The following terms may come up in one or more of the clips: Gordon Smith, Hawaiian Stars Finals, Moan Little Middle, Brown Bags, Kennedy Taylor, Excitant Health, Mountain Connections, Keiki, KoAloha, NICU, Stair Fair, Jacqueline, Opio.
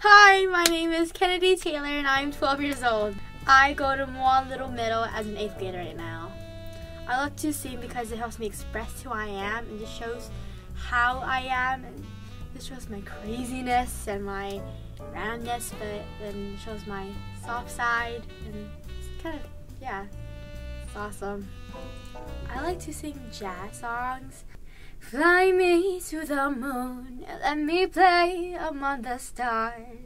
Hi, my name is Kennedy Taylor and I'm 12 years old. I go to Moan Little Middle as an 8th grader right now. I love to sing because it helps me express who I am and just shows how I am. And this shows my craziness and my roundness, but then shows my soft side. And it's kind of, yeah, it's awesome. I like to sing jazz songs. Fly me to the moon, let me play among the stars.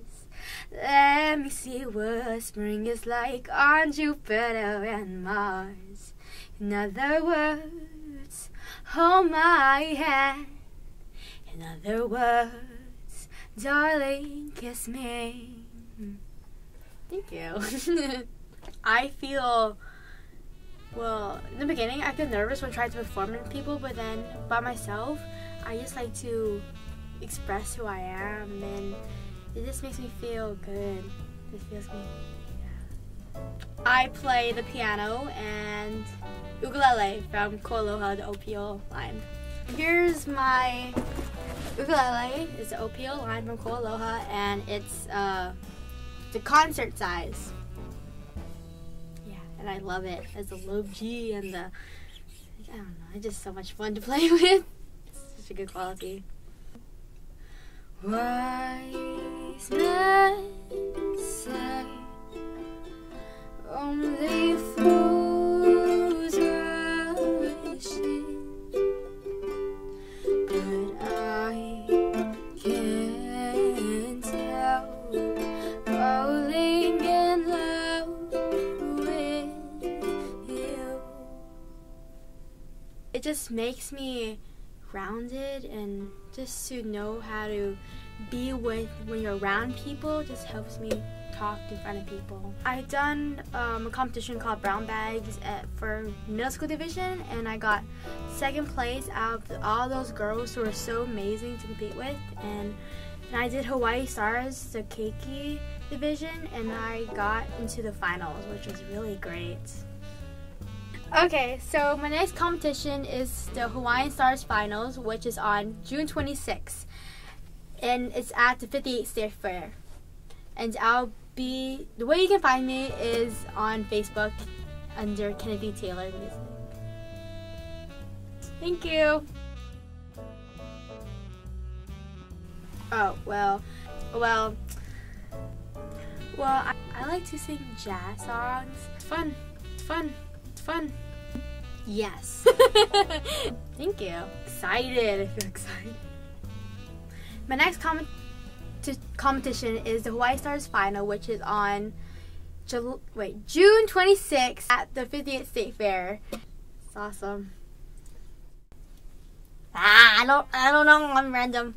Let me see what spring is like on Jupiter and Mars. In other words, hold my hand. In other words, darling, kiss me. Thank you. I feel... Well, in the beginning, I feel nervous when trying to perform in people, but then by myself, I just like to express who I am, and it just makes me feel good. It feels me. Yeah. I play the piano and ukulele from KoAloha, the Opio line. Here's my ukulele. It's the Opio line from KoAloha, and it's the concert size. And I love it as a low G and the, I don't know, it's just so much fun to play with. It's such a good quality. Wise men say only fools rush in, but I can't help falling in love. It just makes me grounded, and just to know how to be with when you're around people just helps me talk in front of people. I've done a competition called Brown Bags for middle school division, and I got 2nd place out of all those girls who were so amazing to compete with. And I did Hawaiian Stars, the Keiki division, and I got into the finals, which was really great. Okay, so my next competition is the Hawaiian Stars Finals, which is on June 26th, and it's at the 58th Stair Fair. And the way you can find me is on Facebook under Kennedy Taylor Music. Thank you. Oh, I like to sing jazz songs. It's fun, it's fun. Fun. Yes. Thank you. Excited. I feel excited. My next competition is the Hawaiian Stars Final, which is on June 26th at the 58th State Fair. It's awesome. I don't know. I'm random.